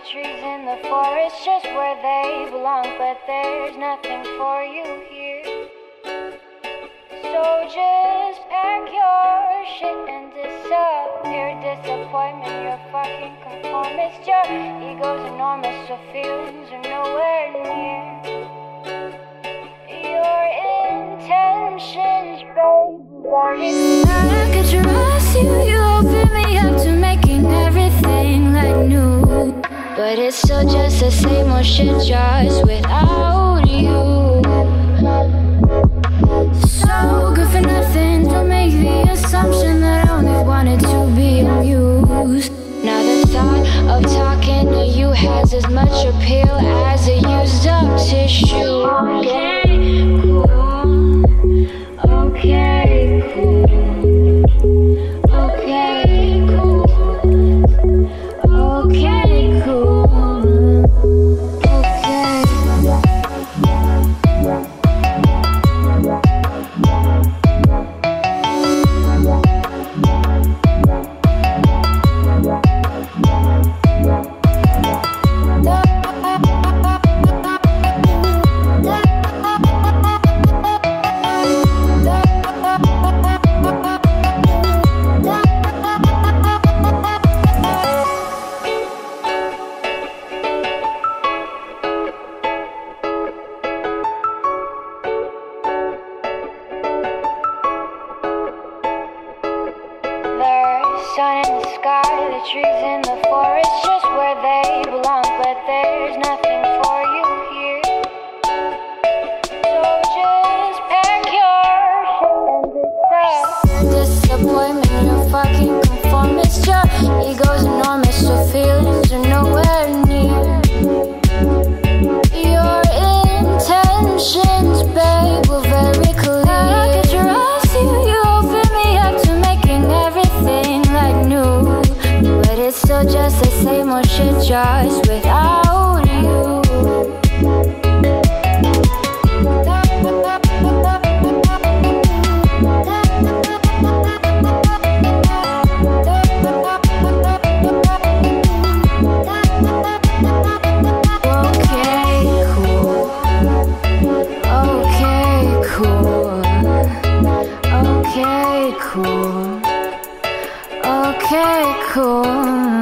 the trees in the forest just where they belong, but there's nothing for you here. So just pack your shit and disappear. Disappointment, you're fucking conformist. Your ego's enormous, so feelings are nowhere near. Your intentions, babe, it's not I could trust you. You open me up to making everything like new, but it's still just the same old shit, just without you. So good for nothing to make the assumption that I only wanted to be amused. Now the thought of talking to you has as much appeal as a used up tissue. Okay, cool. Okay, cool. Okay, cool. Okay, cool. Okay, cool.